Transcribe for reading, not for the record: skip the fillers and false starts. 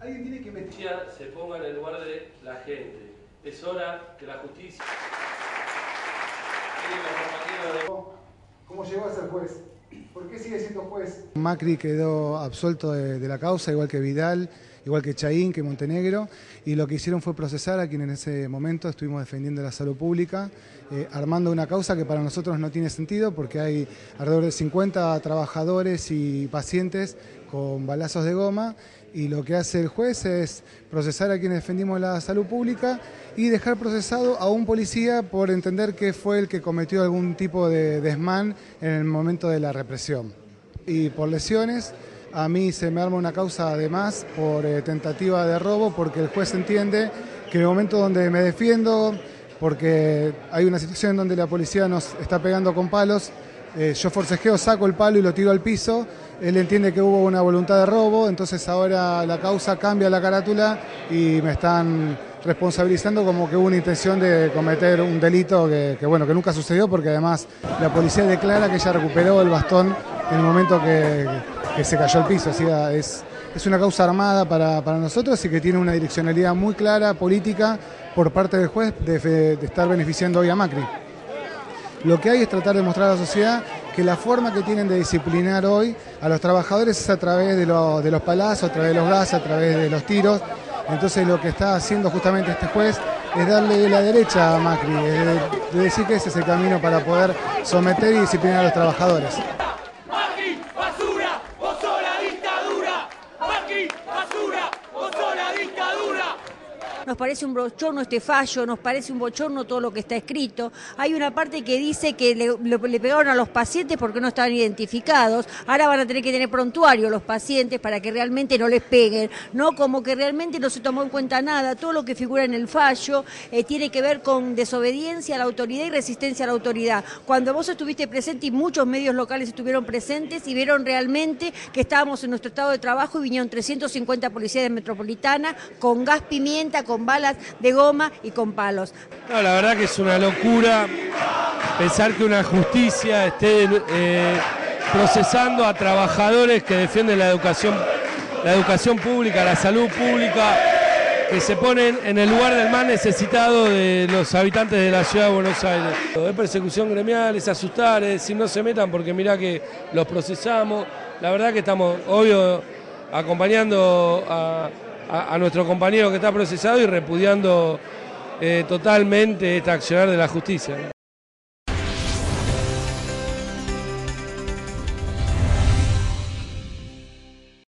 Alguien tiene que investigar, se ponga en el lugar de la gente. Es hora que la justicia... ¿Cómo llegó a ser juez? ¿Por qué sigue siendo juez? Macri quedó absuelto de la causa, igual que Vidal, igual que Chaín, que Montenegro, y lo que hicieron fue procesar a quien en ese momento estuvimos defendiendo la salud pública, armando una causa que para nosotros no tiene sentido porque hay alrededor de 50 trabajadores y pacientes con balazos de goma, y lo que hace el juez es procesar a quienes defendimos la salud pública y dejar procesado a un policía por entender que fue el que cometió algún tipo de desmán en el momento de la represión. Y por lesiones, a mí se me arma una causa además por tentativa de robo, porque el juez entiende que en el momento donde me defiendo, porque hay una situación donde la policía nos está pegando con palos, yo forcejeo, saco el palo y lo tiro al piso, él entiende que hubo una voluntad de robo, entonces ahora la causa cambia la carátula y me están responsabilizando como que hubo una intención de cometer un delito que nunca sucedió, porque además la policía declara que ella recuperó el bastón en el momento que se cayó al piso. O sea, es una causa armada para nosotros y que tiene una direccionalidad muy clara, política, por parte del juez de estar beneficiando hoy a Macri. Lo que hay es tratar de mostrar a la sociedad que la forma que tienen de disciplinar hoy a los trabajadores es a través de los palazos, a través de los gases, a través de los tiros. Entonces lo que está haciendo justamente este juez es darle la derecha a Macri, es de decir que ese es el camino para poder someter y disciplinar a los trabajadores. Macri, basura, vos sos la dictadura. Macri, basura, vos sos la dictadura. Nos parece un bochorno este fallo, nos parece un bochorno todo lo que está escrito. Hay una parte que dice que le pegaron a los pacientes porque no estaban identificados. Ahora van a tener que tener prontuario los pacientes para que realmente no les peguen, ¿no? Como que realmente no se tomó en cuenta nada. Todo lo que figura en el fallo tiene que ver con desobediencia a la autoridad y resistencia a la autoridad. Cuando vos estuviste presente y muchos medios locales estuvieron presentes y vieron realmente que estábamos en nuestro estado de trabajo y vinieron 350 policías de Metropolitana con gas pimienta, con balas de goma y con palos. No, la verdad que es una locura pensar que una justicia esté procesando a trabajadores que defienden la educación pública, la salud pública, que se ponen en el lugar del más necesitado de los habitantes de la ciudad de Buenos Aires. Es persecución gremial, es asustar, es decir, no se metan porque mirá que los procesamos. La verdad que estamos, obvio, acompañando a nuestro compañero que está procesado y repudiando totalmente esta accionar de la justicia.